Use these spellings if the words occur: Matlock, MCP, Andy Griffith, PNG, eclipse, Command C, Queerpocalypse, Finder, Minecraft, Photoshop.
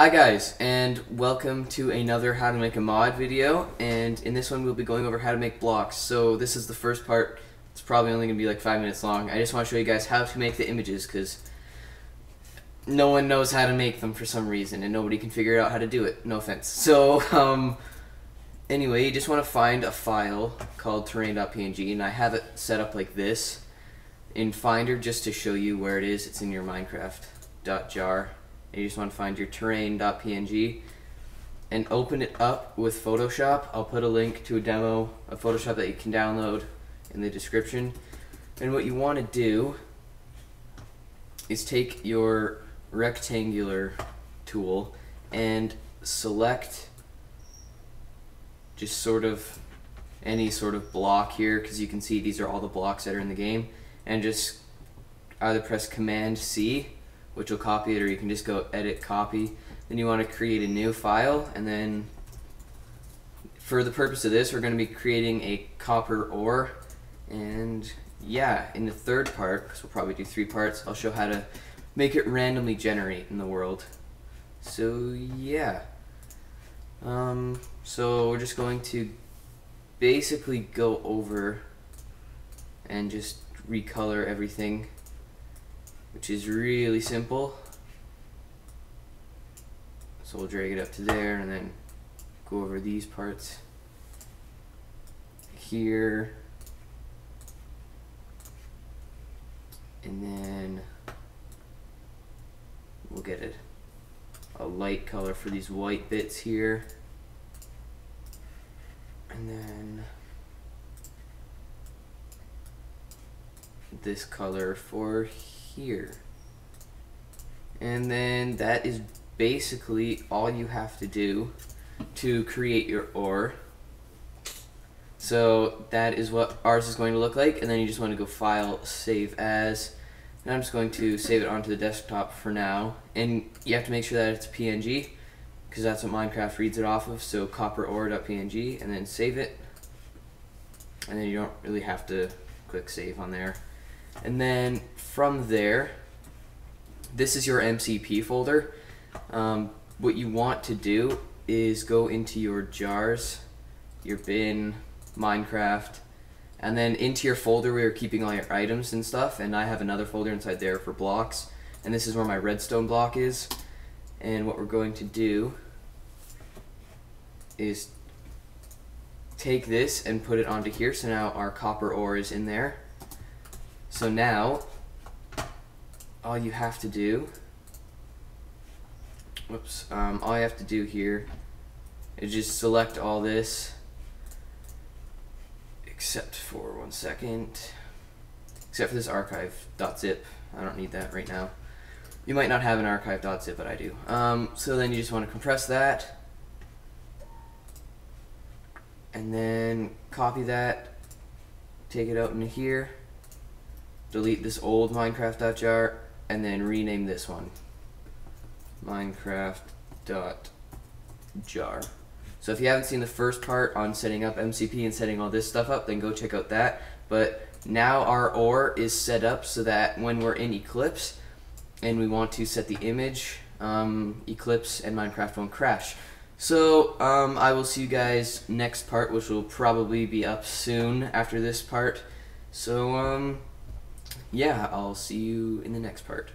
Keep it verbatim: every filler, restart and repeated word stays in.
Hi guys, and welcome to another how to make a mod video, and in this one we'll be going over how to make blocks. So this is the first part. It's probably only gonna be like five minutes long. I just want to show you guys how to make the images, because no one knows how to make them for some reason and nobody can figure out how to do it. No offense. So um, anyway, you just want to find a file called terrain dot P N G, and I have it set up like this in Finder just to show you where it is. It's in your Minecraft dot jar. You just want to find your terrain dot P N G and open it up with Photoshop. I'll put a link to a demo of Photoshop that you can download in the description. And what you want to do is take your rectangular tool and select just sort of any sort of block here, because you can see these are all the blocks that are in the game, and just either press Command C, which will copy it, or you can just go edit copy. Then you want to create a new file, and then for the purpose of this we're going to be creating a copper ore. And yeah, in the third part, because we'll probably do three parts, I'll show how to make it randomly generate in the world. So yeah, um, so we're just going to basically go over and just recolor everything, which is really simple. So we'll drag it up to there and then go over these parts here, and then we'll get it a light color for these white bits here, and then this color for here here. And then that is basically all you have to do to create your ore. So that is what ours is going to look like, and then you just want to go file, save as, and I'm just going to save it onto the desktop for now. And you have to make sure that it's P N G, because that's what Minecraft reads it off of, so copper ore dot P N G, and then save it, and then you don't really have to click save on there. And then from there, this is your M C P folder. Um, what you want to do is go into your jars, your bin, Minecraft, and then into your folder where you're keeping all your items and stuff. And I have another folder inside there for blocks, and this is where my redstone block is. And what we're going to do is take this and put it onto here. So now our copper ore is in there. So now, all you have to do, whoops, um, all you have to do here is just select all this, except for one second, except for this archive dot zip. I don't need that right now. You might not have an archive dot zip, but I do. Um, so then you just want to compress that, and then copy that, take it out into here, delete this old Minecraft dot jar, and then rename this one Minecraft dot jar. So if you haven't seen the first part on setting up M C P and setting all this stuff up, then go check out that. But now our ore is set up so that when we're in Eclipse and we want to set the image, um, Eclipse and Minecraft won't crash. So um, I will see you guys next part, which will probably be up soon after this part. So um, yeah, I'll see you in the next part.